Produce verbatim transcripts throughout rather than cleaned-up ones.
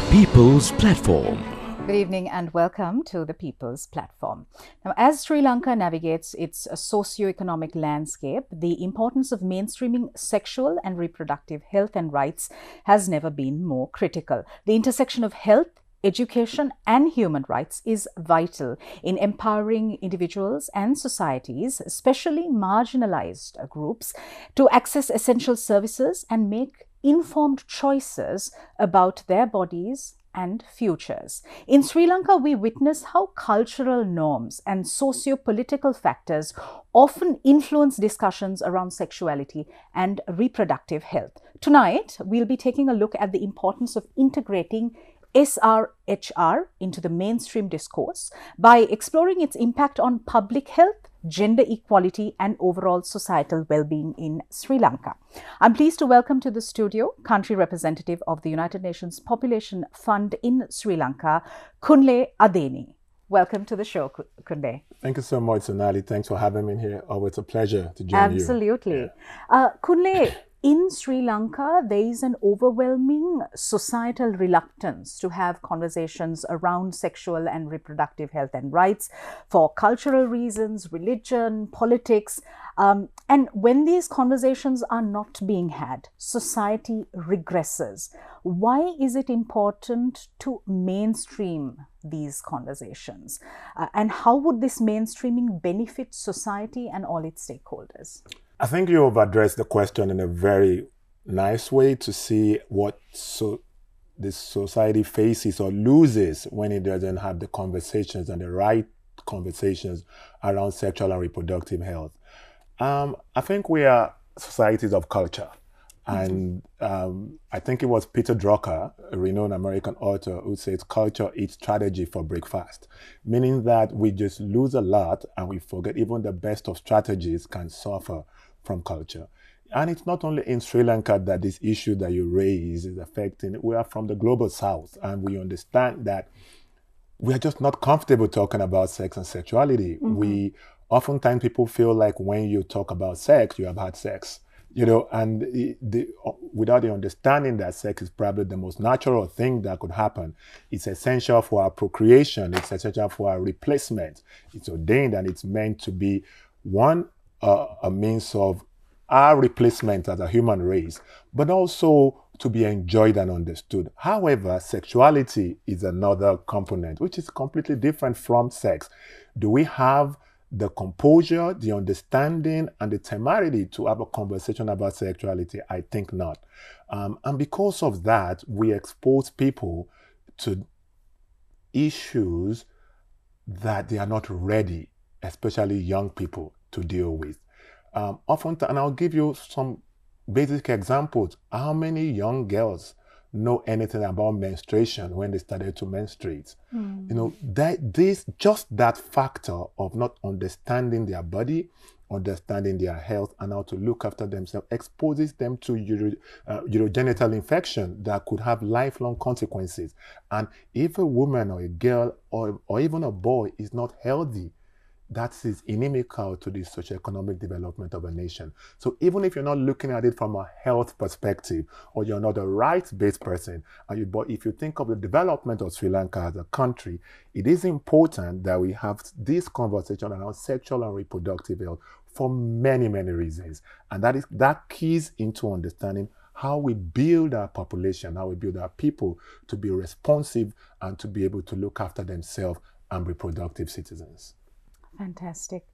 The People's Platform. Good evening and welcome to The People's Platform. Now, as Sri Lanka navigates its socio-economic landscape, the importance of mainstreaming sexual and reproductive health and rights has never been more critical. The intersection of health, education and human rights is vital in empowering individuals and societies, especially marginalized groups, to access essential services and make informed choices about their bodies and futures. In Sri Lanka, we witness how cultural norms and socio-political factors often influence discussions around sexuality and reproductive health. Tonight, we'll be taking a look at the importance of integrating S R H R into the mainstream discourse by exploring its impact on public health, gender equality and overall societal well-being in Sri Lanka. I'm pleased to welcome to the studio country representative of the United Nations Population Fund in Sri Lanka, Kunle Adeniyi. Welcome to the show, Kunle. Thank you so much, Sonali. Thanks for having me here. Oh, it's a pleasure to join Absolutely. you. Absolutely. Uh, Kunle, in Sri Lanka, there is an overwhelming societal reluctance to have conversations around sexual and reproductive health and rights for cultural reasons, religion, politics. Um, and when these conversations are not being had, society regresses. Why is it important to mainstream these conversations? Uh, and how would this mainstreaming benefit society and all its stakeholders? I think you have addressed the question in a very nice way to see what so the society faces or loses when it doesn't have the conversations and the right conversations around sexual and reproductive health. Um, I think we are societies of culture. And um, I think it was Peter Drucker, a renowned American author, who says culture eats strategy for breakfast, meaning that we just lose a lot and we forget even the best of strategies can suffer from culture. And it's not only in Sri Lanka that this issue that you raise is affecting. We are from the global south and we understand that we are just not comfortable talking about sex and sexuality. Mm-hmm. We oftentimes people feel like when you talk about sex, you have had sex. You know, and the, the, without the understanding that sex is probably the most natural thing that could happen, it's essential for our procreation, it's essential for our replacement. It's ordained and it's meant to be one, uh, a means of our replacement as a human race, but also to be enjoyed and understood. However, sexuality is another component, which is completely different from sex. Do we have the composure, the understanding, and the temerity to have a conversation about sexuality? I think not. Um, and because of that, we expose people to issues that they are not ready, especially young people, to deal with. Um, often, and I'll give you some basic examples. How many young girls know anything about menstruation when they started to menstruate? Mm. You know, that this just that factor of not understanding their body, understanding their health, and how to look after themselves exposes them to uro, uh, urogenital infection that could have lifelong consequences. And if a woman or a girl or, or even a boy is not healthy, that is inimical to the socioeconomic development of a nation. So even if you're not looking at it from a health perspective, or you're not a rights-based person, and you, but if you think of the development of Sri Lanka as a country, it is important that we have this conversation around sexual and reproductive health for many, many reasons. And that is that keys into understanding how we build our population, how we build our people to be responsive and to be able to look after themselves and be productive citizens. Fantastic.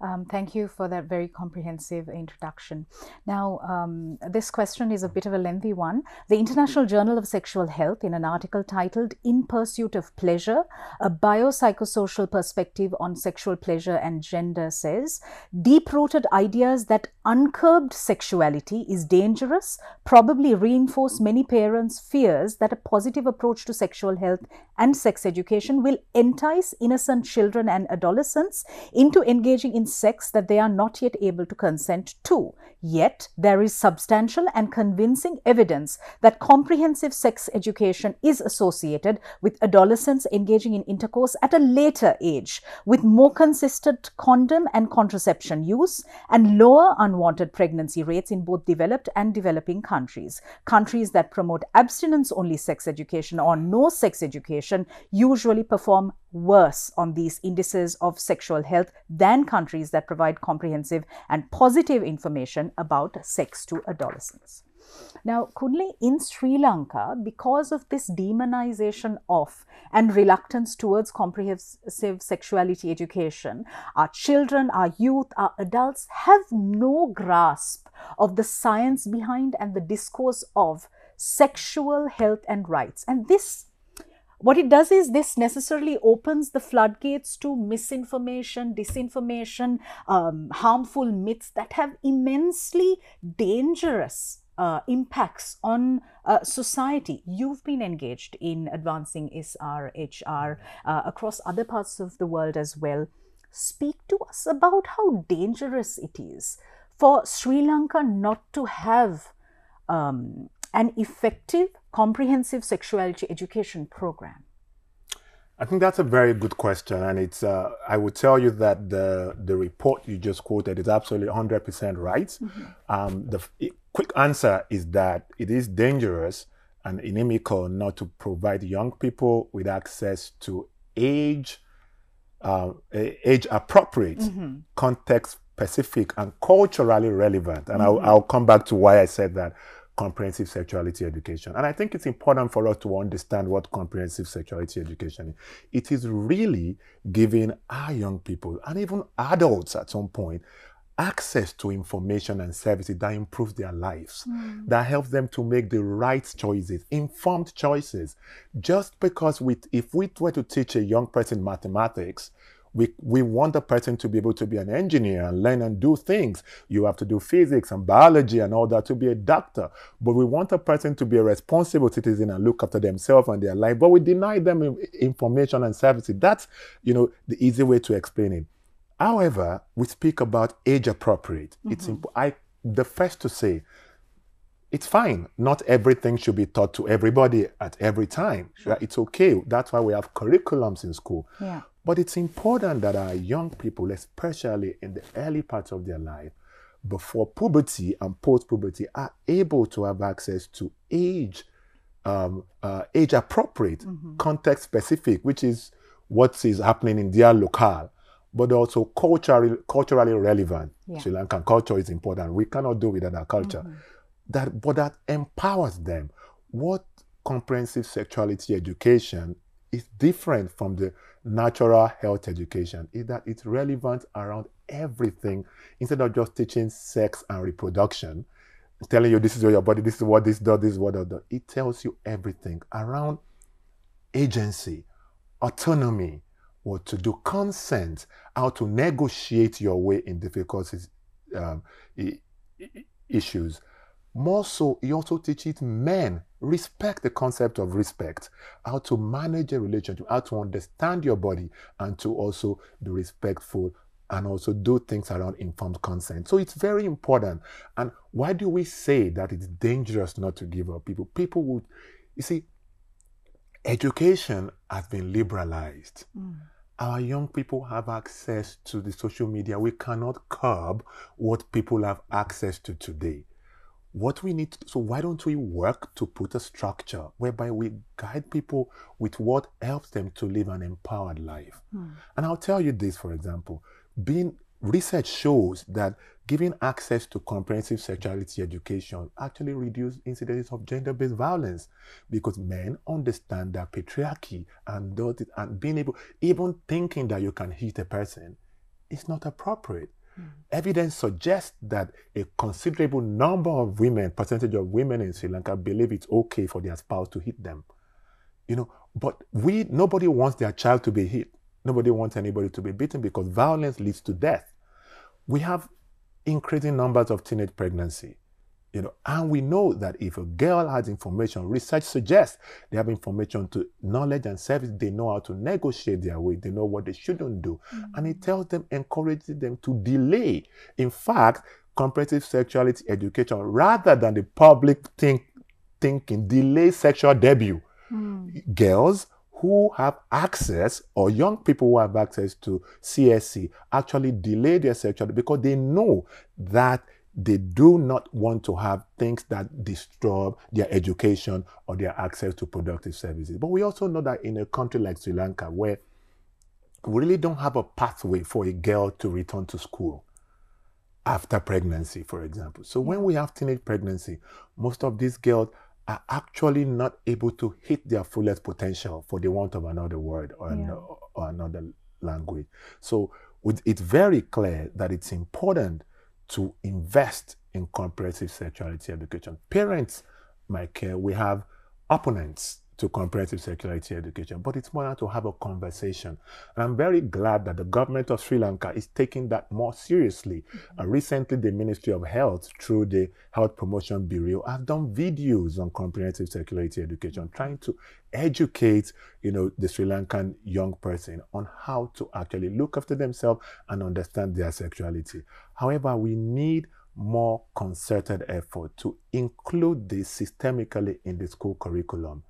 Um, thank you for that very comprehensive introduction. Now, um, this question is a bit of a lengthy one. The International Journal of Sexual Health, in an article titled "In Pursuit of Pleasure, a Biopsychosocial Perspective on Sexual Pleasure and Gender," says, "Deep-rooted ideas that uncurbed sexuality is dangerous probably reinforce many parents' fears that a positive approach to sexual health and sex education will entice innocent children and adolescents into engaging in sex that they are not yet able to consent to. Yet, there is substantial and convincing evidence that comprehensive sex education is associated with adolescents engaging in intercourse at a later age, with more consistent condom and contraception use and lower unwanted pregnancy rates in both developed and developing countries. Countries that promote abstinence-only sex education or no sex education usually perform worse on these indices of sexual health than countries that provide comprehensive and positive information about sex to adolescents. Now, Kunle, in Sri Lanka, because of this demonization of and reluctance towards comprehensive sexuality education, our children, our youth, our adults have no grasp of the science behind and the discourse of sexual health and rights. And this What it does is this necessarily opens the floodgates to misinformation, disinformation, um, harmful myths that have immensely dangerous uh, impacts on uh, society. You've been engaged in advancing S R H R uh, across other parts of the world as well. Speak to us about how dangerous it is for Sri Lanka not to have um, an effective comprehensive sexuality education program? I think that's a very good question, and it's uh, I would tell you that the the report you just quoted is absolutely one hundred percent right. Mm-hmm. Um, the quick answer is that it is dangerous and inimical not to provide young people with access to age uh, age appropriate, mm-hmm. context specific, and culturally relevant. And mm-hmm. I'll, I'll come back to why I said that. Comprehensive sexuality education. And I think it's important for us to understand what comprehensive sexuality education is. It is really giving our young people and even adults at some point access to information and services that improves their lives, mm. that helps them to make the right choices, informed choices. Just because we, if we were to teach a young person mathematics, We, we want the person to be able to be an engineer and learn and do things. You have to do physics and biology and all that to be a doctor. But we want a person to be a responsible citizen and look after themselves and their life. But we deny them information and services. That's, you know, the easy way to explain it. However, we speak about age appropriate. Mm-hmm. It's imp- I, the first to say, it's fine. Not everything should be taught to everybody at every time. Sure. It's okay. That's why we have curriculums in school. Yeah. But it's important that our young people, especially in the early parts of their life, before puberty and post-puberty, are able to have access to age, um, uh, age-appropriate, mm-hmm. context-specific, which is what is happening in their locale, but also culturally, culturally relevant. Yeah. Sri Lankan culture is important. We cannot do without our culture. Mm-hmm. That, but that empowers them. What comprehensive sexuality education is different from the natural health education is that it's relevant around everything instead of just teaching sex and reproduction, telling you this is your body, this is what this does, this is what that does. It tells you everything around agency, autonomy, what to do, consent, how to negotiate your way in difficult um, issues. More so, he also teaches men respect, the concept of respect, how to manage a relationship, how to understand your body, and to also be respectful and also do things around informed consent. So it's very important. And why do we say that it's dangerous not to give up people? People would, you see, education has been liberalized. Mm. Our young people have access to the social media. We cannot curb what people have access to today. What we need to do, so why don't we work to put a structure whereby we guide people with what helps them to live an empowered life? Hmm. And I'll tell you this, for example, being research shows that giving access to comprehensive sexuality education actually reduces incidences of gender-based violence because men understand that patriarchy and does it, and being able, even thinking that you can hit a person is not appropriate. Mm. Evidence suggests that a considerable number of women, percentage of women in Sri Lanka, believe it's okay for their spouse to hit them. You know, but we, nobody wants their child to be hit. Nobody wants anybody to be beaten because violence leads to death. We have increasing numbers of teenage pregnancy. You know, and we know that if a girl has information, research suggests they have information to knowledge and service, they know how to negotiate their way, they know what they shouldn't do. Mm-hmm. And it tells them, encourages them to delay. In fact, comparative sexuality education rather than the public think, thinking delays sexual debut. Mm. Girls who have access, or young people who have access to C S E, actually delay their sexuality because they know that they do not want to have things that disturb their education or their access to productive services. But we also know that in a country like Sri Lanka, where we really don't have a pathway for a girl to return to school after pregnancy, for example. So when we have teenage pregnancy, most of these girls are actually not able to hit their fullest potential, for the want of another word or, yeah. an, or another language. So it's very clear that it's important to invest in comprehensive sexuality education. Parents might care, we have opponents to comprehensive sexuality education, but it's more to have a conversation. And I'm very glad that the government of Sri Lanka is taking that more seriously. Mm-hmm. uh, recently, the Ministry of Health, through the Health Promotion Bureau, have done videos on comprehensive sexuality education, trying to educate, you know, the Sri Lankan young person on how to actually look after themselves and understand their sexuality. However, we need more concerted effort to include this systemically in the school curriculum.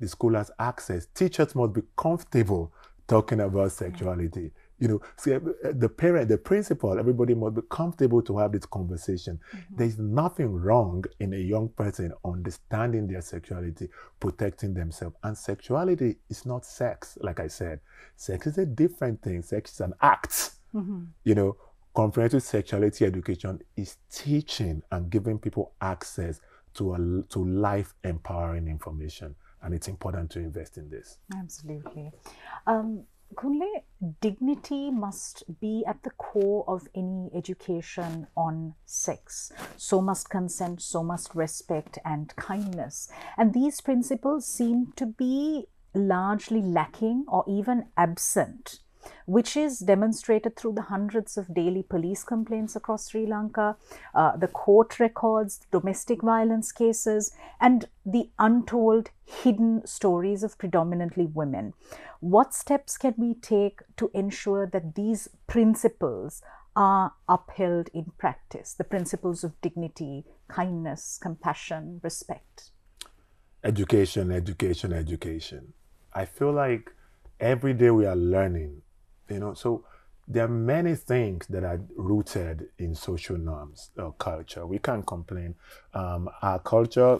The school has access. Teachers must be comfortable talking about sexuality. You know, see, the parent, the principal, everybody must be comfortable to have this conversation. Mm-hmm. There's nothing wrong in a young person understanding their sexuality, protecting themselves. And sexuality is not sex, like I said. Sex is a different thing. Sex is an act. Mm-hmm. You know, comprehensive sexuality education is teaching and giving people access to, a, to life-empowering information. And it's important to invest in this. Absolutely. Um, Kunle, dignity must be at the core of any education on sex. So must consent, so must respect and kindness. And these principles seem to be largely lacking or even absent, which is demonstrated through the hundreds of daily police complaints across Sri Lanka, uh, the court records, domestic violence cases, and the untold hidden stories of predominantly women. What steps can we take to ensure that these principles are upheld in practice? The principles of dignity, kindness, compassion, respect. Education, education, education. I feel like every day we are learning, you know, so there are many things that are rooted in social norms or culture. We can't complain. Um, our culture,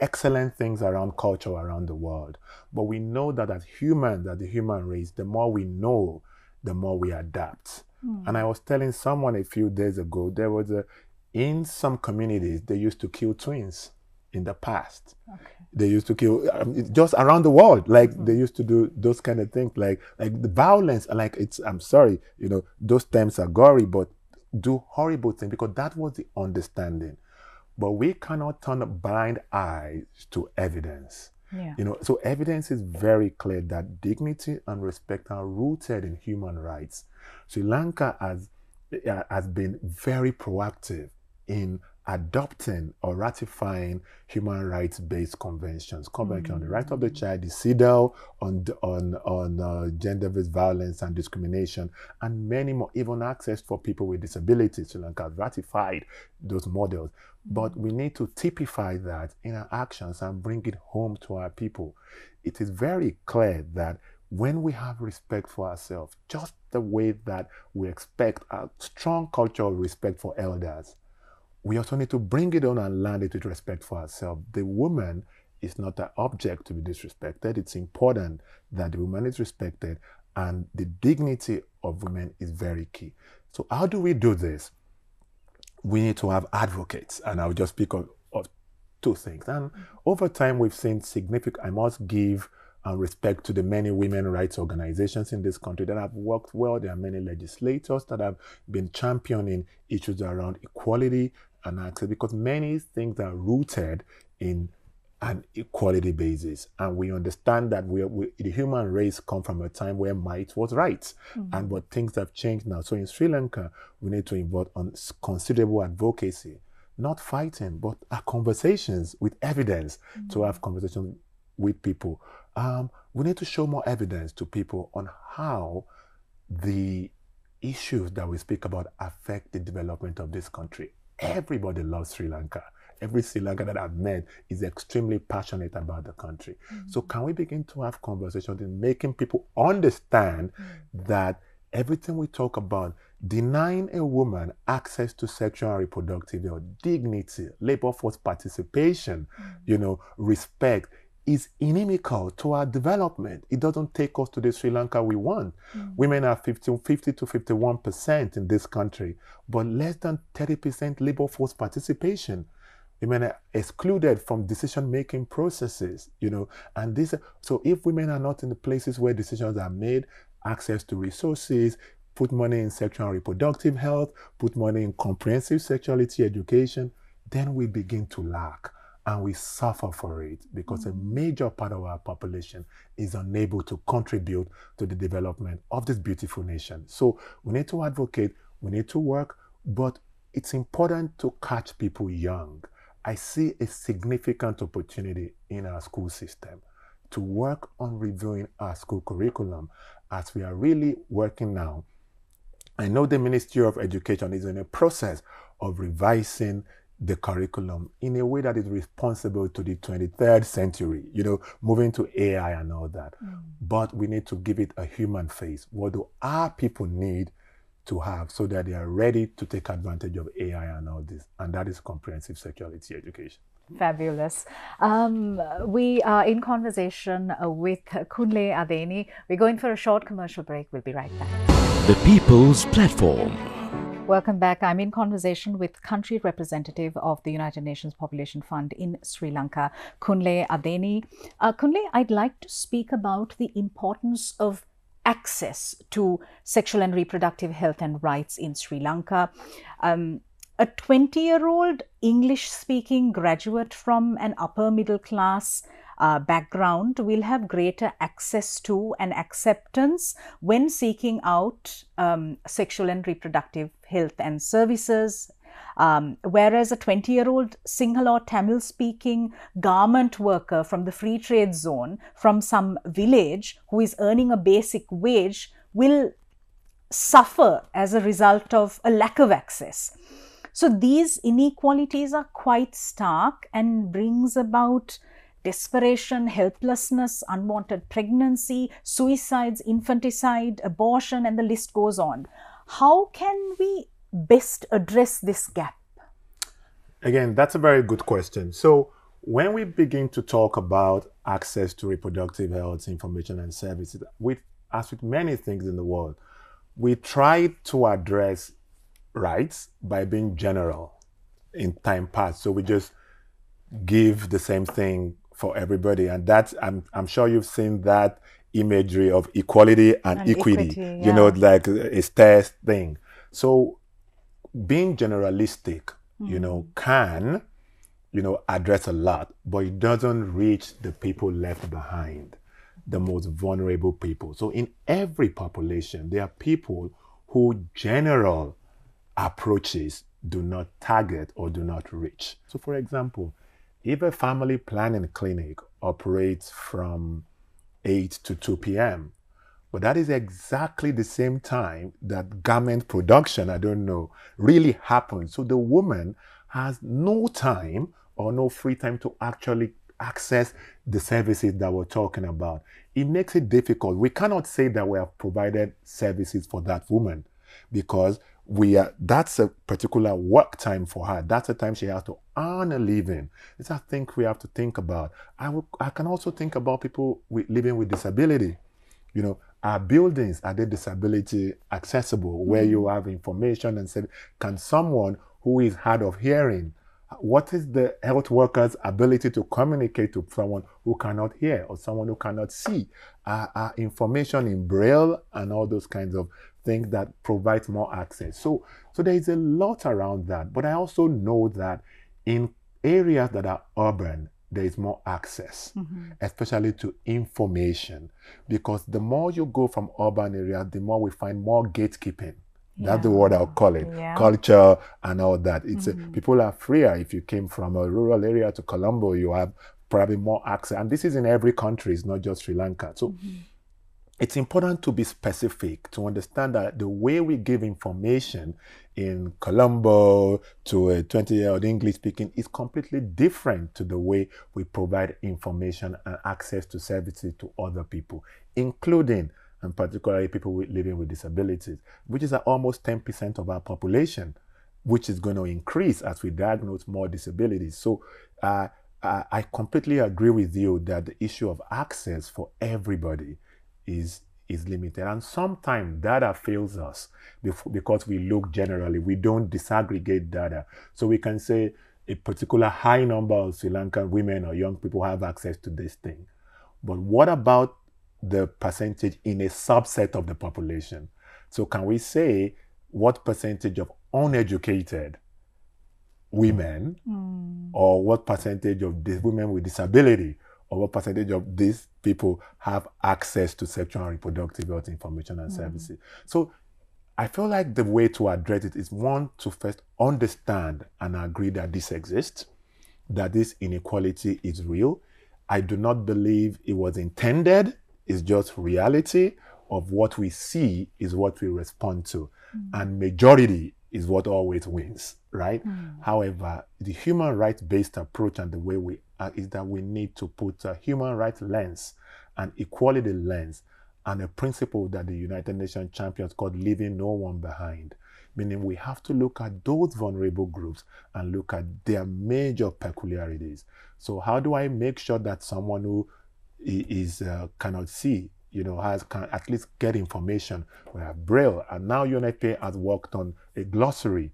excellent things around culture around the world. But we know that as humans, that the human race, the more we know, the more we adapt. Mm. And I was telling someone a few days ago, there was a, in some communities, they used to kill twins in the past. Okay. They used to kill, um, just around the world, like mm-hmm. they used to do those kind of things, like like the violence, like it's, I'm sorry, you know, those times are gory, but do horrible things, because that was the understanding. But we cannot turn a blind eye to evidence. Yeah. You know, so evidence is very clear that dignity and respect are rooted in human rights. Sri Lanka has, uh, has been very proactive in adopting or ratifying human rights-based conventions. Convention mm-hmm. on the Right of the Child, the CEDAW, on, on, on uh, gender-based violence and discrimination, and many more, even access for people with disabilities. Sri Lanka has ratified those models. But we need to typify that in our actions and bring it home to our people. It is very clear that when we have respect for ourselves, just the way that we expect a strong cultural respect for elders, we also need to bring it on and land it with respect for ourselves. The woman is not an object to be disrespected. It's important that the woman is respected, and the dignity of women is very key. So how do we do this? We need to have advocates, and I'll just speak of, of two things. And over time, we've seen significant, I must give and respect to the many women rights organizations in this country that have worked well. There are many legislators that have been championing issues around equality and access, because many things are rooted in an equality basis. And we understand that we, we, the human race come from a time where might was right, mm-hmm. and but things have changed now. So in Sri Lanka, we need to involve on considerable advocacy, not fighting, but our conversations with evidence, mm-hmm. to have conversations with people. Um, we need to show more evidence to people on how the issues that we speak about affect the development of this country Everybody loves Sri Lanka. Every Sri Lankan that I've met is extremely passionate about the country. Mm-hmm. So can we begin to have conversations in making people understand mm-hmm. that everything we talk about, denying a woman access to sexual and reproductive or dignity, labor force participation, mm-hmm. you know, respect, is inimical to our development. It doesn't take us to the Sri Lanka we want. Mm-hmm. Women are fifty to fifty-one percent in this country, but less than thirty percent labor force participation. Women are excluded from decision-making processes, you know, and this, so if women are not in the places where decisions are made, access to resources, put money in sexual and reproductive health, put money in comprehensive sexuality education, then we begin to lack and we suffer for it because mm-hmm. a major part of our population is unable to contribute to the development of this beautiful nation. So we need to advocate, we need to work, but it's important to catch people young. I see a significant opportunity in our school system to work on reviewing our school curriculum as we are really working now. I know the Ministry of Education is in a process of revising the curriculum in a way that is responsible to the twenty-third century, you know, moving to A I and all that. Mm. But we need to give it a human face. What do our people need to have so that they are ready to take advantage of A I and all this, and that is comprehensive sexuality education. Fabulous. Um, we are in conversation with Kunle Adeniyi. We're going for a short commercial break. We'll be right back. The People's Platform. Welcome back. I'm in conversation with country representative of the United Nations Population Fund in Sri Lanka, Kunle Adeniyi. Uh, Kunle, I'd like to speak about the importance of access to sexual and reproductive health and rights in Sri Lanka. Um, a twenty-year-old English-speaking graduate from an upper-middle-class uh, background will have greater access to and acceptance when seeking out um, sexual and reproductive health and services. Um, whereas a twenty-year-old Sinhala or Tamil-speaking garment worker from the free trade zone from some village who is earning a basic wage will suffer as a result of a lack of access. So these inequalities are quite stark and brings about desperation, helplessness, unwanted pregnancy, suicides, infanticide, abortion, and the list goes on. How can we best address this gap? Again, that's a very good question. So when we begin to talk about access to reproductive health information and services, with, as with many things in the world, we try to address rights by being general in time past. So we just give the same thing for everybody. And that's, I'm, I'm sure you've seen that imagery of equality and, and equity, equity yeah. you know, like a stairs thing. So being generalistic, mm-hmm. you know, can, you know, address a lot, but it doesn't reach the people left behind, the most vulnerable people. So in every population, there are people who general approaches do not target or do not reach. So for example, if a family planning clinic operates from eight to two P M, but that is exactly the same time that garment production, I don't know, really happens. So the woman has no time or no free time to actually access the services that we're talking about. It makes it difficult. We cannot say that we have provided services for that woman because we are, that's a particular work time for her. That's a time she has to earn a living. It's a thing we have to think about. I, will, I can also think about people with, living with disability, you know. Are buildings, are they disability accessible, where you have information and said, can someone who is hard of hearing, what is the health worker's ability to communicate to someone who cannot hear or someone who cannot see? Are, are information in Braille and all those kinds of things that provides more access. So, so there is a lot around that, but I also know that in areas that are urban, there is more access, mm-hmm. especially to information, because the more you go from urban areas, the more we find more gatekeeping. Yeah. That's the word I'll call it, yeah. culture and all that. It's mm-hmm. a, people are freer. If you came from a rural area to Colombo, you have probably more access. And this is in every country, it's not just Sri Lanka. So mm-hmm. it's important to be specific, to understand that the way we give information in Colombo to a twenty-year-old English speaking is completely different to the way we provide information and access to services to other people, including and particularly people with, living with disabilities, which is almost ten percent of our population, which is going to increase as we diagnose more disabilities. So uh, I, I completely agree with you that the issue of access for everybody is is limited, and sometimes data fails us because we look generally, we don't disaggregate data. So we can say a particular high number of Sri Lankan women or young people have access to this thing. But what about the percentage in a subset of the population? So can we say what percentage of uneducated women mm. or what percentage of these women with disability or what percentage of these people have access to sexual and reproductive health information and mm. services? So I feel like the way to address it is, one, to first understand and agree that this exists, that this inequality is real. I do not believe it was intended. It's just reality of what we see is what we respond to. Mm. And majority is what always wins, right? Mm. However, the human rights-based approach and the way we are is that we need to put a human rights lens, an equality lens, and a principle that the United Nations champions called leaving no one behind. Meaning we have to look at those vulnerable groups and look at their major peculiarities. So how do I make sure that someone who is uh, cannot see, you know, has can at least get information? We have Braille, and now U N F P A has worked on a glossary,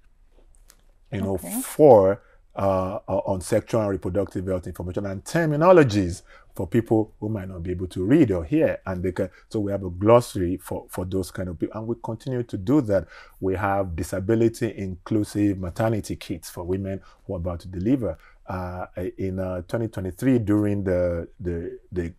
you know, okay. for uh, on sexual and reproductive health information and terminologies for people who might not be able to read or hear, and they can. So we have a glossary for, for those kind of people, and we continue to do that. We have disability inclusive maternity kits for women who are about to deliver. Uh, in uh, twenty twenty-three, during the the, the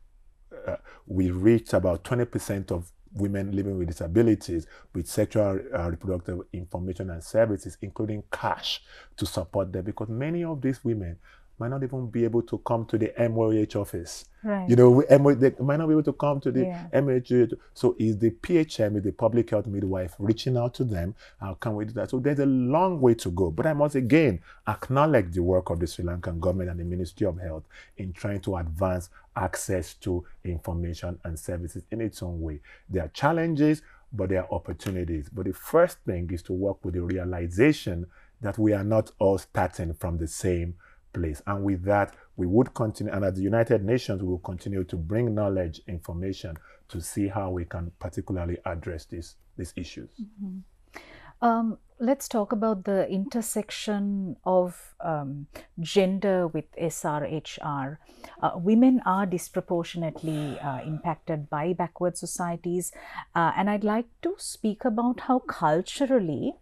uh, we reached about twenty percent of women living with disabilities with sexual uh, reproductive information and services, including cash to support them, because many of these women might not even be able to come to the M O H office. Right. You know, they might not be able to come to the yeah. M O H. So is the P H M, is the public health midwife, reaching out to them? How can we do that? So there's a long way to go. But I must again acknowledge the work of the Sri Lankan government and the Ministry of Health in trying to advance access to information and services in its own way. There are challenges, but there are opportunities. But the first thing is to work with the realization that we are not all starting from the same place. And with that, we would continue, and at the United Nations, we will continue to bring knowledge, information, to see how we can particularly address these, these issues. Mm-hmm. um, let's talk about the intersection of um, gender with S R H R. Uh, women are disproportionately uh, impacted by backward societies, uh, and I'd like to speak about how culturally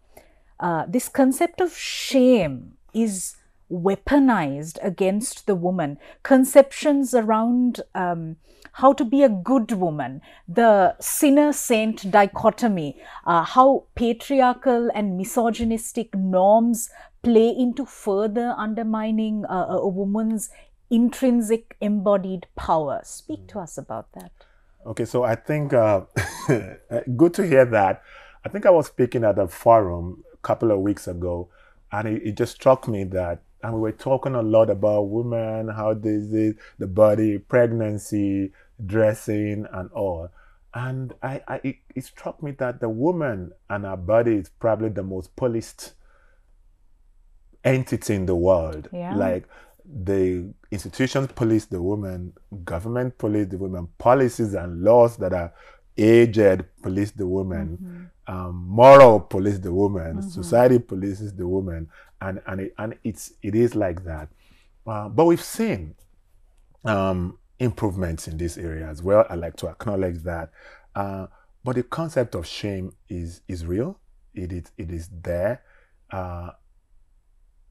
uh, this concept of shame is weaponized against the woman. Conceptions around um, how to be a good woman, the sinner-saint dichotomy, uh, how patriarchal and misogynistic norms play into further undermining uh, a woman's intrinsic embodied power. Speak mm. to us about that. Okay, so I think, uh, good to hear that. I think I was speaking at a forum a couple of weeks ago, and it, it just struck me that, and we were talking a lot about women, how this is, the body, pregnancy, dressing, and all. And I, I, it, it struck me that the woman and her body is probably the most policed entity in the world. Yeah. Like, the institutions police the woman, government police the woman, policies and laws that are aged police the woman, mm-hmm. um, moral police the woman, mm-hmm. society polices the woman. And, and, it, and it's, it is like that. Uh, but we've seen um, improvements in this area as well. I like to acknowledge that. Uh, but the concept of shame is, is real. It, it, it is there. Uh,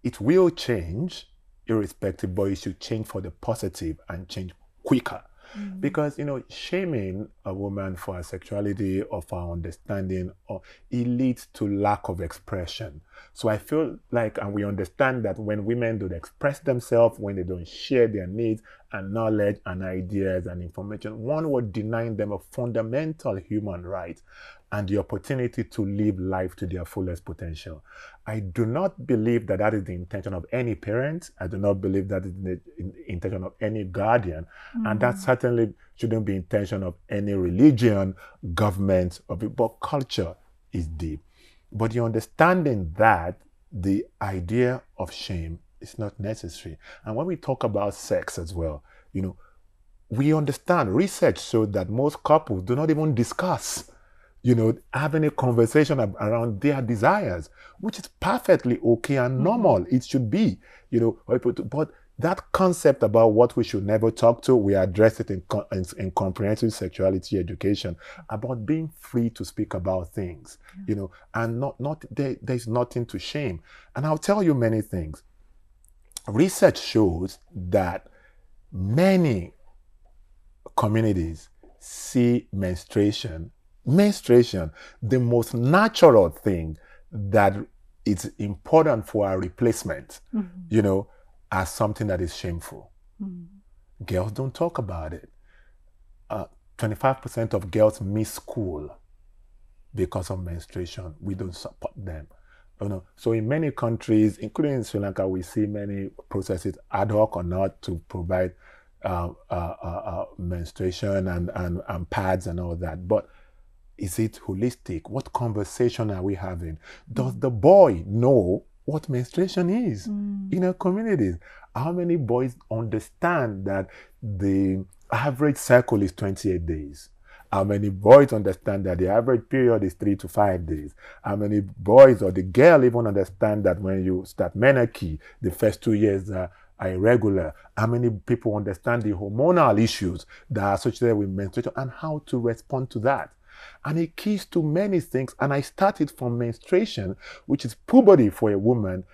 it will change irrespective, but it should change for the positive and change quicker. Mm-hmm. Because, you know, shaming a woman for her sexuality or for her understanding, or it leads to lack of expression. So I feel like, and we understand that when women don't express themselves, when they don't share their needs and knowledge and ideas and information, one would deny them a fundamental human right and the opportunity to live life to their fullest potential. I do not believe that that is the intention of any parent. I do not believe that is the intention of any guardian. Mm-hmm. And that certainly shouldn't be the intention of any religion, government, or people. Culture is deep. But you're understanding that the idea of shame is not necessary. And when we talk about sex as well, you know, we understand research showed that most couples do not even discuss, you know, having a conversation around their desires, which is perfectly okay and normal. It should be, you know, but that concept about what we should never talk to, we address it in, in, in comprehensive sexuality education, about being free to speak about things, yeah. you know, and not, not there, there's nothing to shame. And I'll tell you many things. Research shows that many communities see menstruation, menstruation, the most natural thing that is important for our replacement, mm-hmm. you know, as something that is shameful. Mm-hmm. Girls don't talk about it. Uh, twenty-five percent of girls miss school because of menstruation. We don't support them. Oh, no. So in many countries, including in Sri Lanka, we see many processes ad hoc or not to provide uh, uh, uh, uh, menstruation and, and, and pads and all that. But is it holistic? What conversation are we having? Does the boy know what menstruation is mm. in our communities? How many boys understand that the average cycle is twenty-eight days? How many boys understand that the average period is three to five days? How many boys or the girl even understand that when you start menarche, the first two years are, are irregular? How many people understand the hormonal issues that are associated with menstruation and how to respond to that? And it keys to many things. And I started from menstruation, which is puberty for a woman,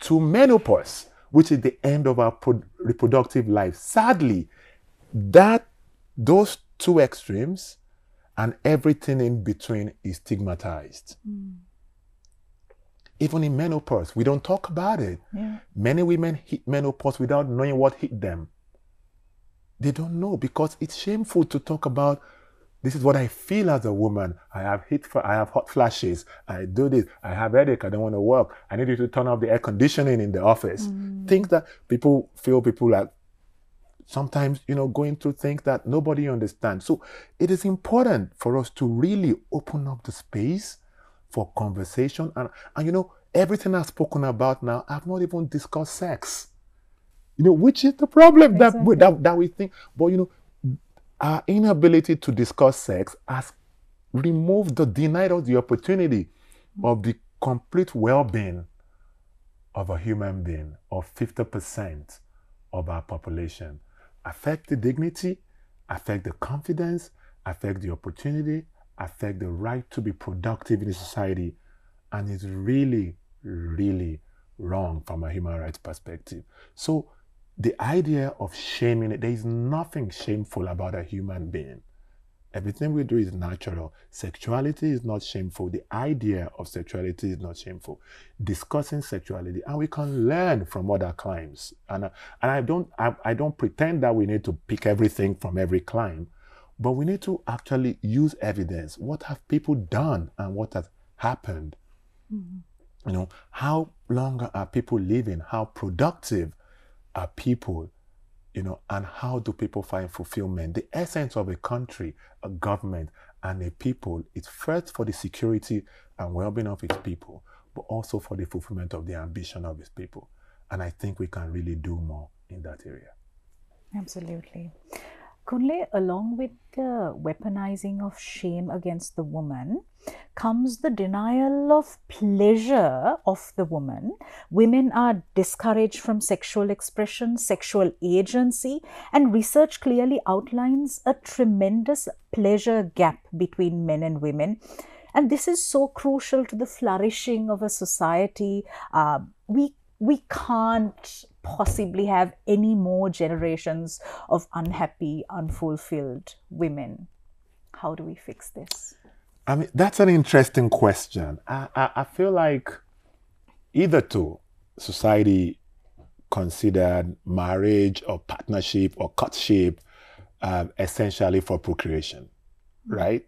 to menopause, which is the end of our reproductive life. Sadly, that those two extremes and everything in between is stigmatized. Mm. Even in menopause, we don't talk about it. Yeah. Many women hit menopause without knowing what hit them. They don't know because it's shameful to talk about. This is what I feel as a woman. I have heat, I have hot flashes. I do this. I have headache. I don't want to work. I need you to turn off the air conditioning in the office. Mm. Things that people feel, people are sometimes, you know, going through things that nobody understands. So it is important for us to really open up the space for conversation. And, and you know, everything I've spoken about now, I've not even discussed sex. You know, which is the problem exactly. that, we, that, that we think. But, you know, our inability to discuss sex has removed or denied us the opportunity of the complete well-being of a human being, or fifty percent of our population. Affect the dignity, affect the confidence, affect the opportunity, affect the right to be productive in society. And it's really, really wrong from a human rights perspective. So the idea of shaming it, there is nothing shameful about a human being. Everything we do is natural. Sexuality is not shameful. The idea of sexuality is not shameful. Discussing sexuality, and we can learn from other climes. And I, and I don't, I, I don't pretend that we need to pick everything from every climb, but we need to actually use evidence. What have people done, and what has happened? Mm-hmm. You know, how long are people living? How productive are people, you know, and how do people find fulfillment? The essence of a country, a government, and a people is first for the security and well-being of its people, but also for the fulfillment of the ambition of its people. And I think we can really do more in that area. Absolutely. Kunle, along with the weaponizing of shame against the woman comes the denial of pleasure of the woman. Women are discouraged from sexual expression, sexual agency, and research clearly outlines a tremendous pleasure gap between men and women. And this is so crucial to the flourishing of a society. Uh, we, we can't possibly have any more generations of unhappy, unfulfilled women. How do we fix this? I mean, that's an interesting question. I, I, I feel like either two, society considered marriage or partnership or courtship uh, essentially for procreation, right?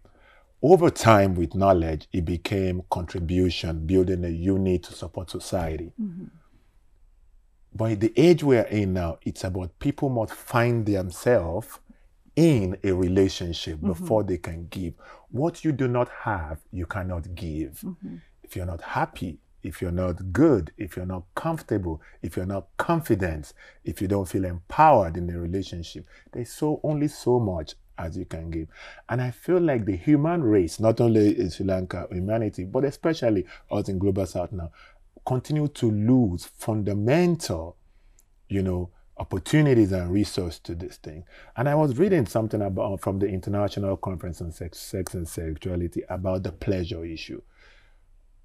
Over time, with knowledge, it became contribution, building a unit to support society. Mm-hmm. But the age we are in now, it's about people must find themselves in a relationship mm-hmm. before they can give. What you do not have, you cannot give. Mm-hmm. If you're not happy, if you're not good, if you're not comfortable, if you're not confident, if you don't feel empowered in the relationship, there's so only so much as you can give. And I feel like the human race, not only in Sri Lanka, humanity, but especially us in Global South now, continue to lose fundamental, you know, opportunities and resources to this thing. And I was reading something about from the International Conference on Sex, Sex and Sexuality about the pleasure issue.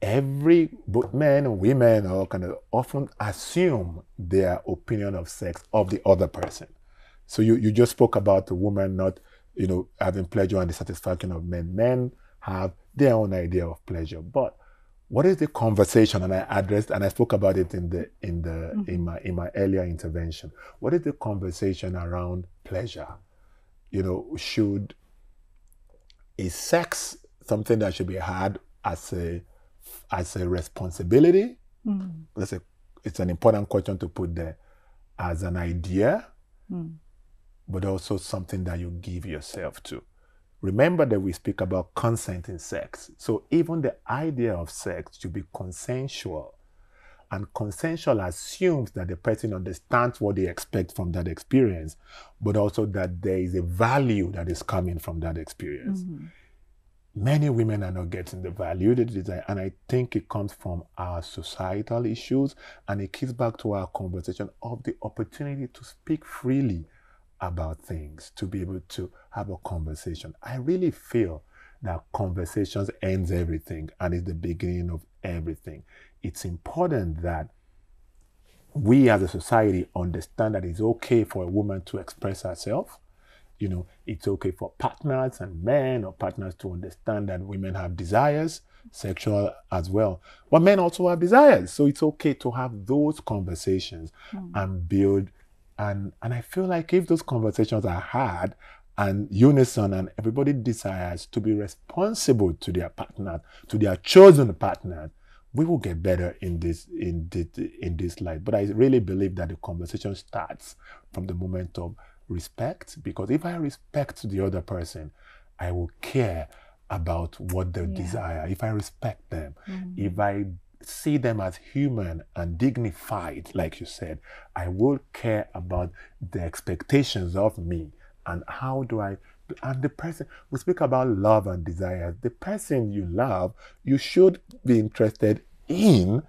Every, both men and women, all kind of often assume their opinion of sex of the other person. So you, you just spoke about the woman not, you know, having pleasure and the satisfaction of men. Men have their own idea of pleasure, but what is the conversation? And I addressed, and I spoke about it in the in the mm-hmm. in my in my earlier intervention. What is the conversation around pleasure? You know, should is sex something that should be had as a as a responsibility? Mm-hmm. That's a it's an important question to put there as an idea, mm. but also something that you give yourself to. Remember that we speak about consent in sex. So even the idea of sex should be consensual. And consensual assumes that the person understands what they expect from that experience, but also that there is a value that is coming from that experience. Mm-hmm. Many women are not getting the value they desire, and I think it comes from our societal issues, and it keeps back to our conversation of the opportunity to speak freely about things, to be able to have a conversation. I really feel that conversations ends everything and is the beginning of everything. It's important that we as a society understand that it's okay for a woman to express herself. You know, it's okay for partners and men or partners to understand that women have desires, sexual as well, but men also have desires. So it's okay to have those conversations mm. and build. And, and I feel like if those conversations are had and unison and everybody desires to be responsible to their partner, to their chosen partner, we will get better in this, in this, in this life. But I really believe that the conversation starts from the moment of respect, because if I respect the other person, I will care about what they yeah. desire. If I respect them, mm-hmm. if I see them as human and dignified, like you said, I will care about the expectations of me and how do I, and the person, we speak about love and desire. The person you love, you should be interested in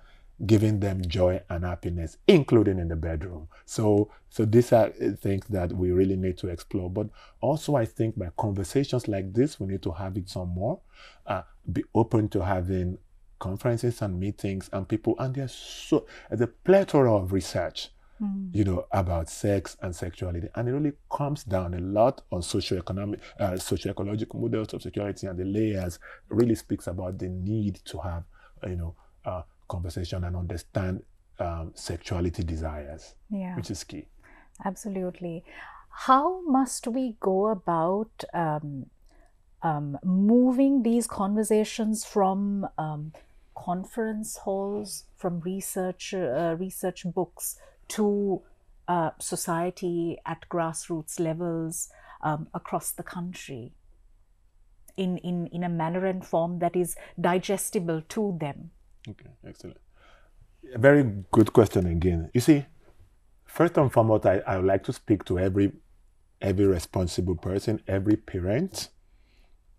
giving them joy and happiness, including in the bedroom. So, so these are things that we really need to explore. But also I think by conversations like this, we need to have it some more, uh, be open to having conferences and meetings and people, and there's so the plethora of research, mm. you know, about sex and sexuality, and it really comes down a lot on socio-economic, uh, socio-ecological models of sexuality, and the layers really speaks about the need to have, you know, uh, conversation and understand um, sexuality desires, yeah. which is key. Absolutely. How must we go about um, um, moving these conversations from um, conference halls, from research uh, research books to uh, society at grassroots levels um, across the country in, in, in a manner and form that is digestible to them? Okay, excellent. A very good question again. You see, first and foremost, I, I would like to speak to every, every responsible person, every parent,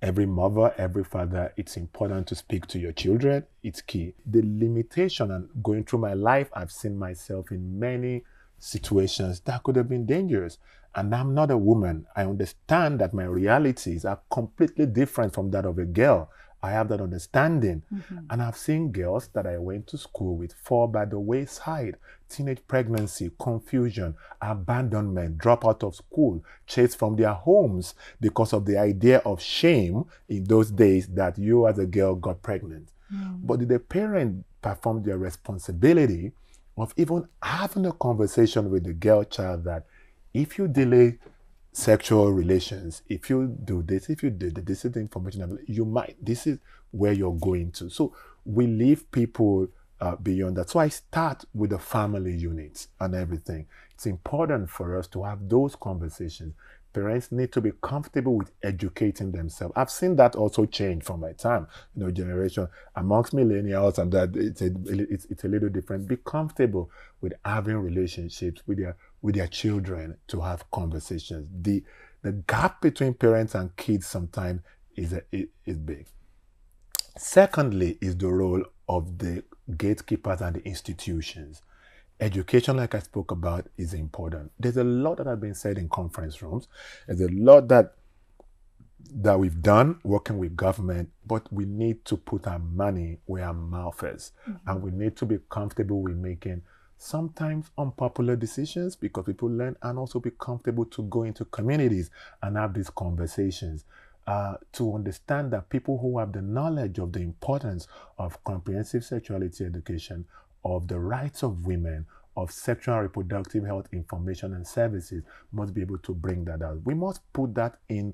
every mother, every father. It's important to speak to your children. It's key. The limitation, and going through my life, I've seen myself in many situations that could have been dangerous. And I'm not a woman. I understand that my realities are completely different from that of a girl. I have that understanding. Mm-hmm. And I've seen girls that I went to school with fall by the wayside. Teenage pregnancy, confusion, abandonment, drop out of school, chased from their homes because of the idea of shame in those days that you as a girl got pregnant. Mm. But did the parent perform their responsibility of even having a conversation with the girl child that if you delay sexual relations, if you do this, if you do this, this is the information you might, this is where you're going to. So we leave people uh, beyond that. So I start with the family units and everything. It's important for us to have those conversations. Parents need to be comfortable with educating themselves. I've seen that also change from my time, you know, generation amongst millennials, and that it's a, it's, it's a little different. Be comfortable with having relationships with their with their children to have conversations. The the gap between parents and kids sometimes is a, is big. Secondly, is the role of the gatekeepers and the institutions. Education, like I spoke about, is important. There's a lot that has been said in conference rooms. There's a lot that that we've done working with government, but we need to put our money where our mouth is. Mm-hmm. And we need to be comfortable with making sometimes unpopular decisions because people learn, and also be comfortable to go into communities and have these conversations. Uh, to understand that people who have the knowledge of the importance of comprehensive sexuality education, of the rights of women, of sexual and reproductive health information and services, must be able to bring that out. We must put that in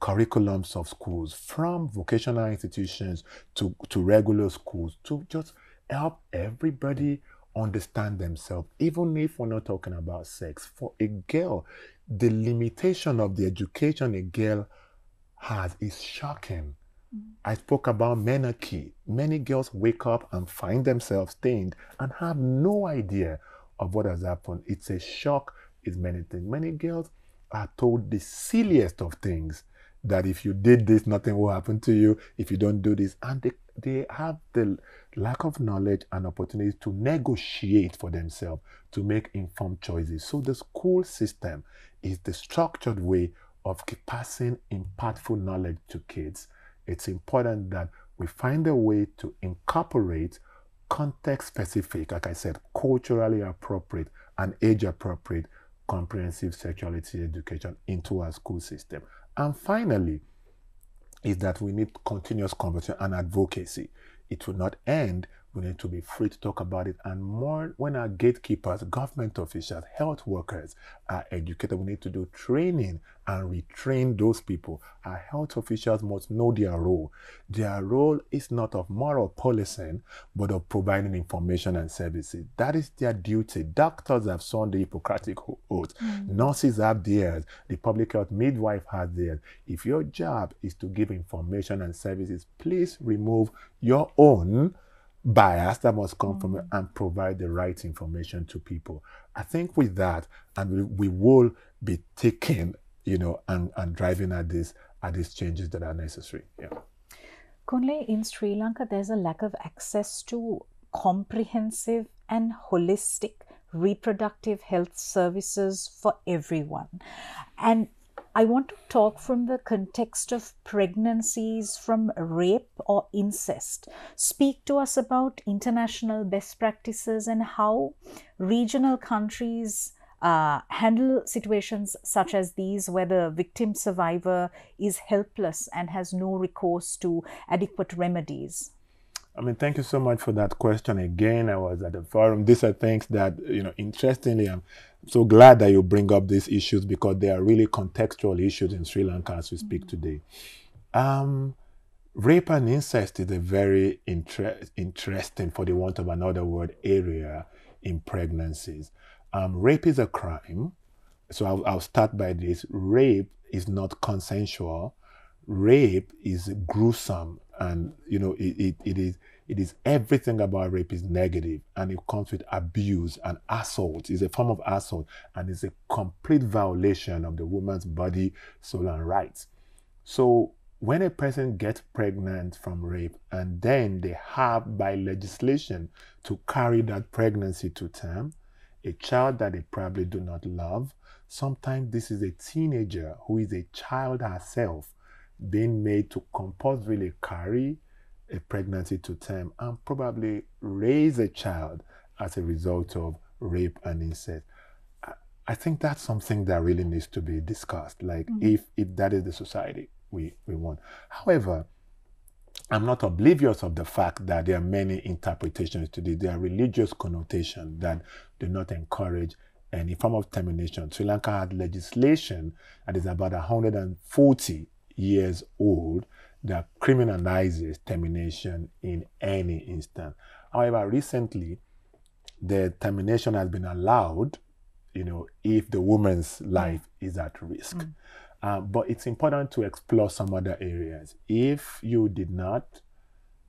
curriculums of schools, from vocational institutions to, to regular schools, to just help everybody understand themselves, even if we're not talking about sex. For a girl, the limitation of the education a girl has is shocking. I spoke about menarche. Many girls wake up and find themselves stained and have no idea of what has happened. It's a shock. It's many things. Many girls are told the silliest of things, that if you did this, nothing will happen to you. If you don't do this, and they, they have the lack of knowledge and opportunities to negotiate for themselves, to make informed choices. So the school system is the structured way of passing impactful knowledge to kids. It's important that we find a way to incorporate context-specific, like I said, culturally appropriate and age-appropriate comprehensive sexuality education into our school system. And finally, is that we need continuous conversation and advocacy. It will not end. We need to be free to talk about it. And more, when our gatekeepers, government officials, health workers are educated, we need to do training and retrain those people. Our health officials must know their role. Their role is not of moral policing, but of providing information and services. That is their duty. Doctors have sworn the Hippocratic Oath. Mm-hmm. Nurses have theirs. The public health midwife has theirs. If your job is to give information and services, please remove your own bias that must come mm-hmm. from it and provide the right information to people. I think with that, and we, we will be taking, you know, and, and driving at this at these changes that are necessary. Yeah. Kunle, in Sri Lanka, there's a lack of access to comprehensive and holistic reproductive health services for everyone. And I want to talk from the context of pregnancies from rape or incest. Speak to us about international best practices and how regional countries uh, handle situations such as these, where the victim survivor is helpless and has no recourse to adequate remedies. I mean, thank you so much for that question. Again, I was at the forum. These are things that, you know, interestingly, I'm so glad that you bring up these issues, because they are really contextual issues in Sri Lanka as we mm-hmm. speak today. Um, rape and incest is a very inter interesting, for the want of another word, area in pregnancies. Um, rape is a crime. So I'll, I'll start by this. Rape is not consensual. Rape is gruesome. And, you know, it, it, it is it is everything about rape is negative, and it comes with abuse and assault. It's a form of assault, and it's a complete violation of the woman's body, soul, and rights. So when a person gets pregnant from rape, and then they have, by legislation, to carry that pregnancy to term, a child that they probably do not love, sometimes this is a teenager who is a child herself, being made to compulsorily carry a pregnancy to term and probably raise a child as a result of rape and incest. I, I think that's something that really needs to be discussed, like mm-hmm. if, if that is the society we, we want. However, I'm not oblivious of the fact that there are many interpretations today. There are religious connotations that do not encourage any form of termination. Sri Lanka had legislation that is about one hundred forty years old that criminalizes termination in any instance. However, recently, the termination has been allowed, you know, if the woman's life is at risk. Mm. Uh, but it's important to explore some other areas. If you did not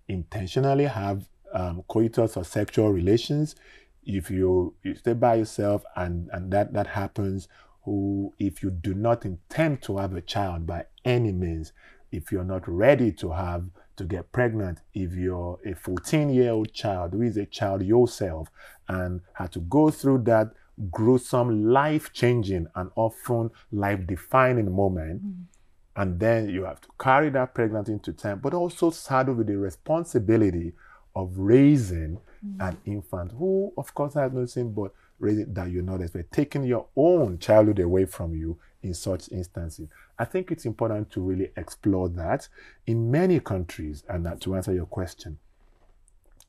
intentionally have um, coitus or sexual relations, if you, you stay by yourself and, and that, that happens, who, if you do not intend to have a child by any means, if you're not ready to have, to get pregnant, if you're a fourteen-year-old child who is a child yourself and had to go through that gruesome, life-changing and often life-defining moment, mm. and then you have to carry that pregnancy into time, but also saddled with the responsibility of raising mm. an infant who, of course, has no sin, but raising that you're not expecting, taking your own childhood away from you in such instances. I think it's important to really explore that in many countries, and that, to answer your question,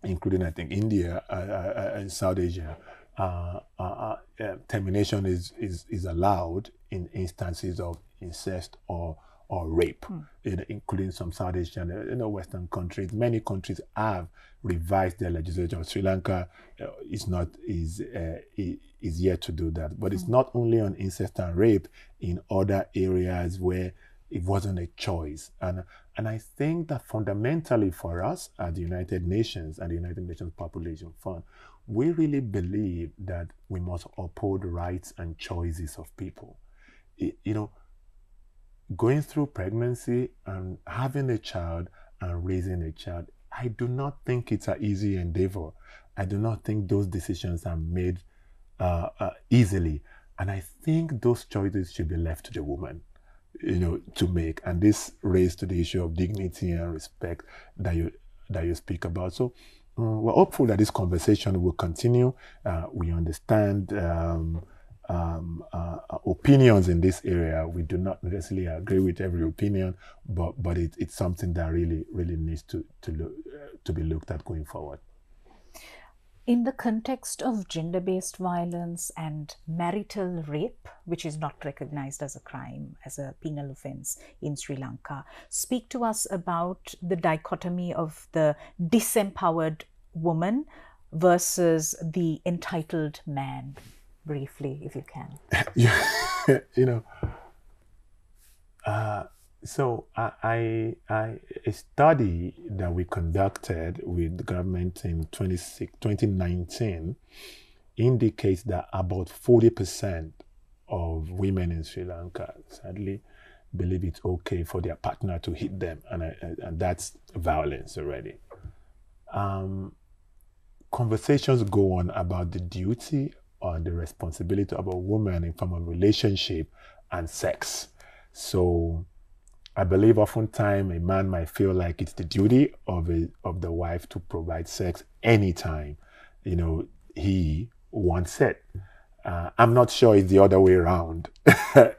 including, I think, India uh, uh, and South Asia, Uh, uh, uh, uh, termination is, is, is allowed in instances of incest or, or rape, mm. you know, including some South Asian, you know, Western countries. Many countries have revised their legislation. Sri Lanka uh, is not, is, uh, is yet to do that. But it's mm. not only on incest and rape, in other areas where it wasn't a choice. And, and I think that fundamentally for us at the United Nations and the United Nations Population Fund, we really believe that we must uphold rights and choices of people. It, you know, going through pregnancy and having a child and raising a child, I do not think it's an easy endeavor. I do not think those decisions are made uh, uh, easily. And I think those choices should be left to the woman, you know, to make. And this raised to the issue of dignity and respect that you, that you speak about. So, we're hopeful that this conversation will continue. Uh, we understand um, um, uh, opinions in this area. We do not necessarily agree with every opinion, but but it, it's something that really really needs to to look, uh, to be looked at going forward. In the context of gender-based violence and marital rape, which is not recognized as a crime, as a penal offense in Sri Lanka, speak to us about the dichotomy of the disempowered woman versus the entitled man, briefly, if you can. You know, uh, so I, I, I, a study that we conducted with the government in twenty nineteen indicates that about forty percent of women in Sri Lanka sadly believe it's okay for their partner to hit them, and, I, and that's violence already. Um, conversations go on about the duty or the responsibility of a woman in form of relationship and sex. So I believe oftentimes a man might feel like it's the duty of a, of the wife to provide sex anytime, you know, he wants it. Uh, I'm not sure it's the other way around,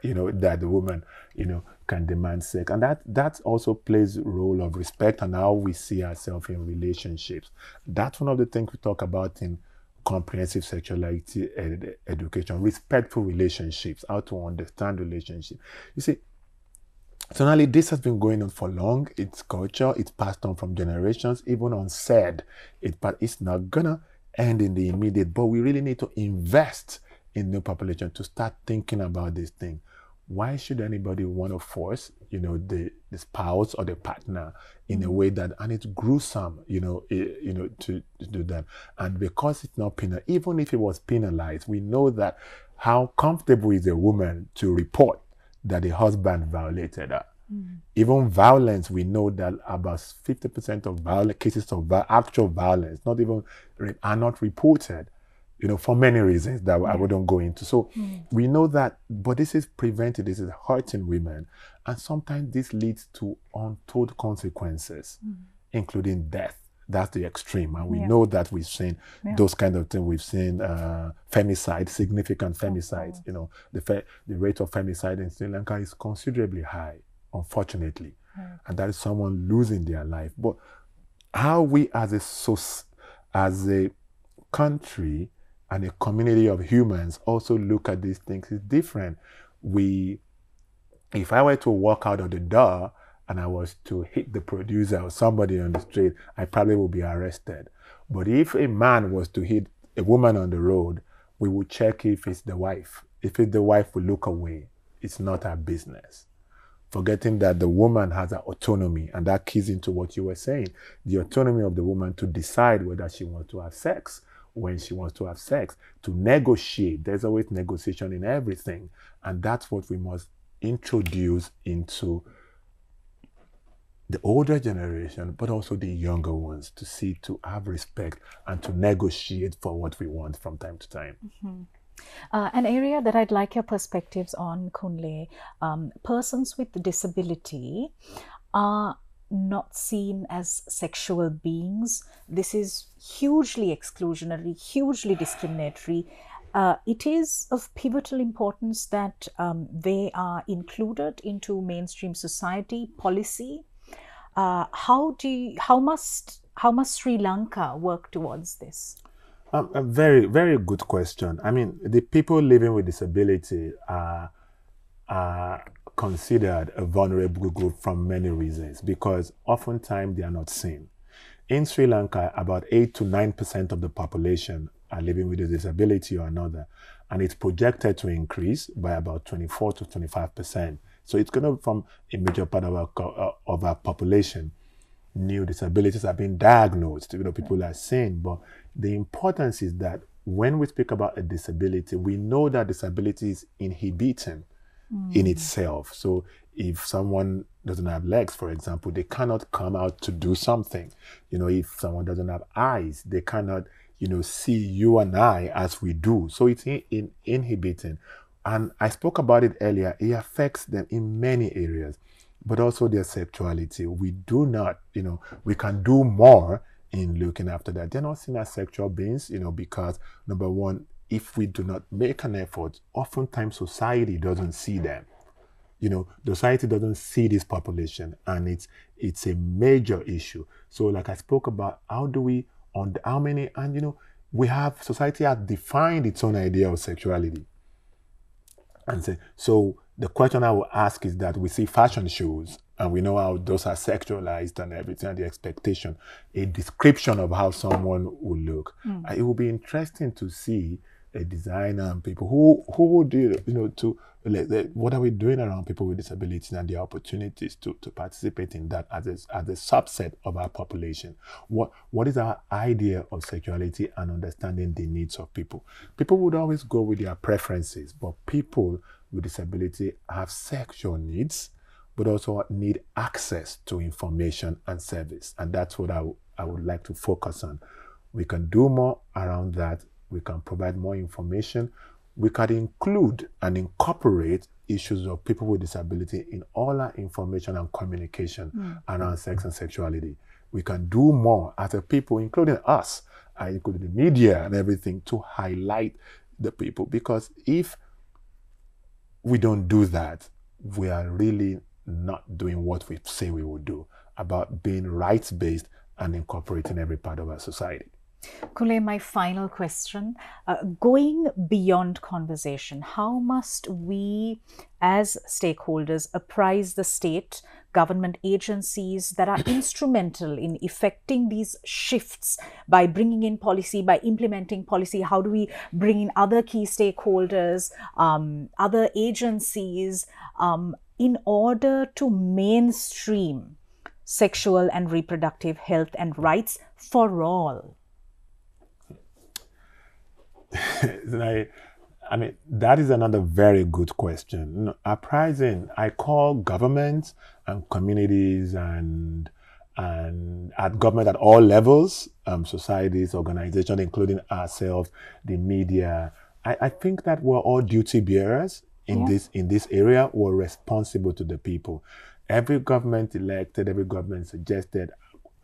you know, that the woman, you know, can demand sex. And that, that also plays a role of respect and how we see ourselves in relationships. That's one of the things we talk about in comprehensive sexuality ed education, respectful relationships, how to understand relationships. You see, certainly, this has been going on for long. It's culture. It's passed on from generations, even unsaid. It, but it's not gonna end in the immediate. But we really need to invest in the population to start thinking about this thing. Why should anybody want to force, you know, the, the spouse or the partner in a way that, and it's gruesome, you know, it, you know, to, to do that. And because it's not penal, even if it was penalized, we know that how comfortable is a woman to report that the husband violated her. Mm. Even violence, we know that about fifty percent of violent cases of actual violence, not even are not reported, you know, for many reasons that mm. I wouldn't go into. So mm. we know that, but this is prevented, this is hurting women. And sometimes this leads to untold consequences, mm. including death. That's the extreme. And we yeah. know that we've seen yeah. those kind of things. We've seen uh, femicide, significant femicide. Oh. You know, the, fe the rate of femicide in Sri Lanka is considerably high, unfortunately. mm. and that is someone losing their life. But how we as a, as a country and a community of humans also look at these things is different. We, if I were to walk out of the door and I was to hit the producer or somebody on the street, I probably would be arrested. But if a man was to hit a woman on the road, we would check if it's the wife. If it's the wife, we look away. It's not our business. Forgetting that the woman has her autonomy, and that keys into what you were saying. The autonomy of the woman to decide whether she wants to have sex, when she wants to have sex, to negotiate. There's always negotiation in everything. And that's what we must introduce into the older generation, but also the younger ones, to see, to have respect and to negotiate for what we want from time to time. Mm-hmm. Uh, an area that I'd like your perspectives on, Kunle, um, persons with disability are not seen as sexual beings. This is hugely exclusionary, hugely discriminatory. Uh, it is of pivotal importance that um, they are included into mainstream society policy. Uh, how do you, how must how must Sri Lanka work towards this? Um, a very very good question. I mean, the people living with disability are, are considered a vulnerable group from many reasons, because oftentimes they are not seen. In Sri Lanka, about eight to nine percent of the population are living with a disability or another, and it's projected to increase by about twenty-four to twenty-five percent. So it's going to become a major part of our, uh, of our population. New disabilities are being diagnosed, you know, people are seen. But the importance is that when we speak about a disability, we know that disability is inhibiting mm. in itself. So if someone doesn't have legs, for example, they cannot come out to do something. You know, if someone doesn't have eyes, they cannot, you know, see you and I as we do. So it's in, in, inhibiting. And I spoke about it earlier, it affects them in many areas, but also their sexuality. We do not, you know, we can do more in looking after that. They're not seen as sexual beings, you know, because number one, if we do not make an effort, oftentimes society doesn't see them. You know, society doesn't see this population, and it's, it's a major issue. So like I spoke about, how do we, on the, how many, and you know, we have, society has defined its own idea of sexuality. And say, so the question I will ask is that we see fashion shows and we know how those are sexualized and everything, and the expectation, a description of how someone will look. Mm. Uh, it will be interesting to see a designer and people who who would do, you know, to like, what are we doing around people with disabilities and the opportunities to to participate in that as a, as a subset of our population. What what is our idea of sexuality and understanding the needs of people? People would always go with their preferences, but people with disability have sexual needs, but also need access to information and service, and that's what I, I would like to focus on. We can do more around that. We can provide more information. We can include and incorporate issues of people with disability in all our information and communication mm. around sex and sexuality. We can do more as a people, including us, and including the media and everything, to highlight the people. Because if we don't do that, we are really not doing what we say we will do about being rights-based and incorporating every part of our society. Kunle, my final question, uh, going beyond conversation, how must we as stakeholders apprise the state, government agencies that are instrumental in effecting these shifts by bringing in policy, by implementing policy? How do we bring in other key stakeholders, um, other agencies um, in order to mainstream sexual and reproductive health and rights for all? I, I mean, that is another very good question. You know, apprising, I call governments and communities and and at government at all levels, um, societies, organizations, including ourselves, the media. I, I think that we're all duty bearers in yeah. this in this area. We're responsible to the people. Every government elected, every government suggested,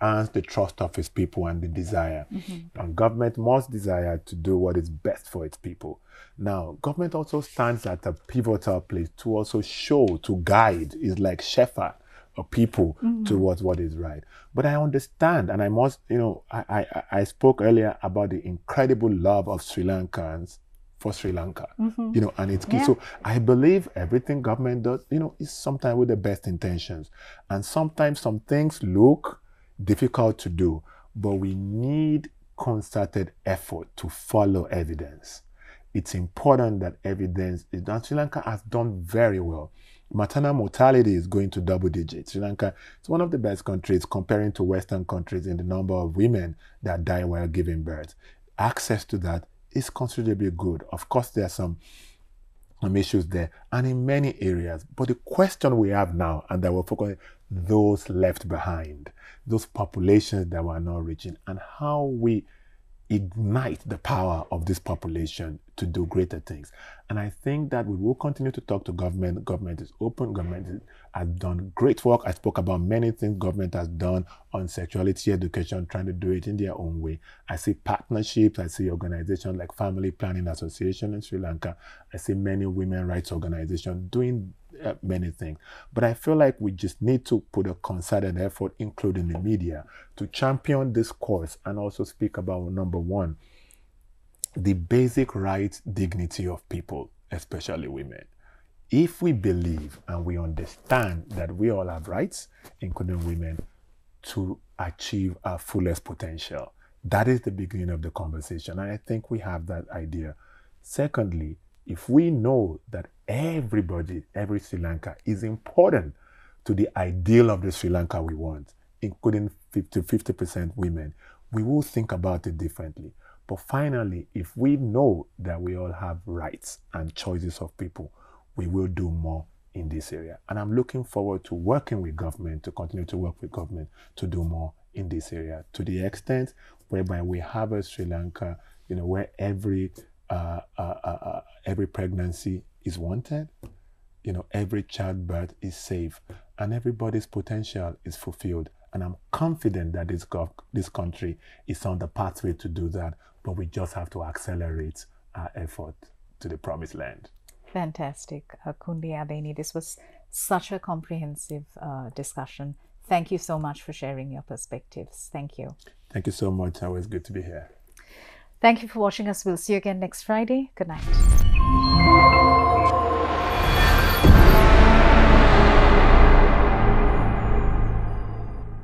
and the trust of its people and the desire. Mm-hmm. And government must desire to do what is best for its people. Now, government also stands at a pivotal place to also show, to guide. It's like shepherd. of people mm. towards what is right. But I understand, and I must, you know, I, I, I spoke earlier about the incredible love of Sri Lankans for Sri Lanka, mm-hmm. you know, and it's yeah. so I believe everything government does, you know, is sometimes with the best intentions. And sometimes some things look difficult to do, but we need concerted effort to follow evidence. It's important that evidence is done. Sri Lanka has done very well. Maternal mortality is going to double digits. Sri Lanka is one of the best countries comparing to Western countries in the number of women that die while giving birth. Access to that is considerably good. Of course, there are some, some issues there and in many areas. But the question we have now, and that we're focusing on, those left behind, those populations that we're not reaching, and how we ignite the power of this population to do greater things. And I think that we will continue to talk to government. Government is open. Government has done great work. I spoke about many things government has done on sexuality education, trying to do it in their own way. I see partnerships. I see organizations like Family Planning Association in Sri Lanka. I see many women rights organizations doing uh, many things. But I feel like we just need to put a concerted effort, including the media, to champion this cause and also speak about, number one, the basic rights, dignity of people, especially women. If we believe and we understand that we all have rights, including women, to achieve our fullest potential, that is the beginning of the conversation. And I think we have that idea. Secondly, if we know that everybody, every Sri Lanka is important to the ideal of the Sri Lanka we want, including fifty percent women, we will think about it differently. But finally, if we know that we all have rights and choices of people, we will do more in this area. And I'm looking forward to working with government, to continue to work with government, to do more in this area, to the extent whereby we have a Sri Lanka, you know, where every, uh, uh, uh, every pregnancy is wanted, you know, every childbirth is safe, and everybody's potential is fulfilled. And I'm confident that this, this country is on the pathway to do that, but we just have to accelerate our effort to the promised land. Fantastic. Uh, Kunle Adeniyi, this was such a comprehensive uh, discussion. Thank you so much for sharing your perspectives. Thank you. Thank you so much. Always good to be here. Thank you for watching us. We'll see you again next Friday. Good night.